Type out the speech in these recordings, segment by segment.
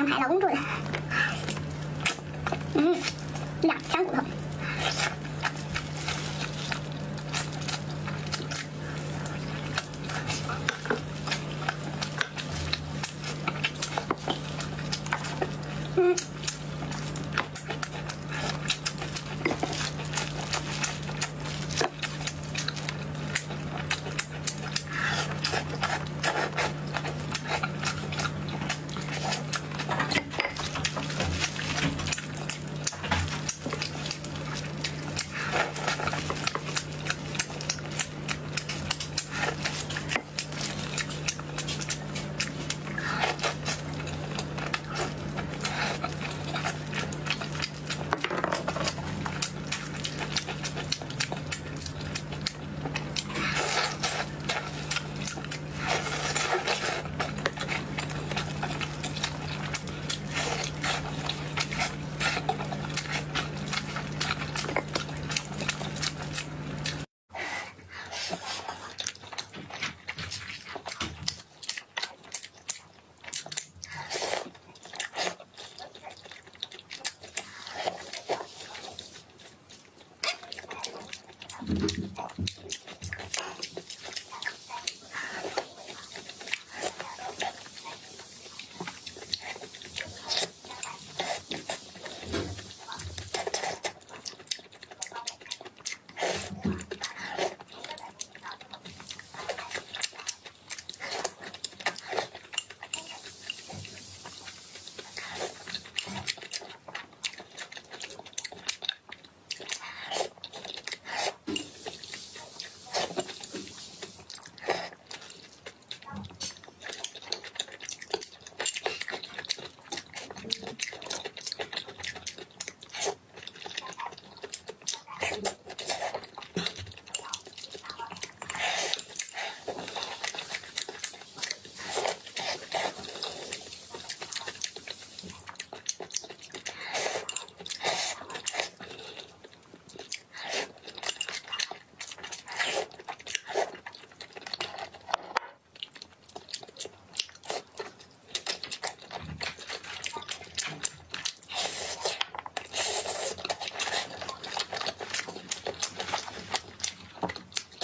安排老公做的。两箱骨头。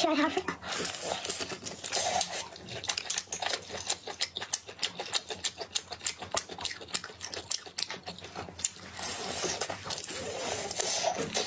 好吃。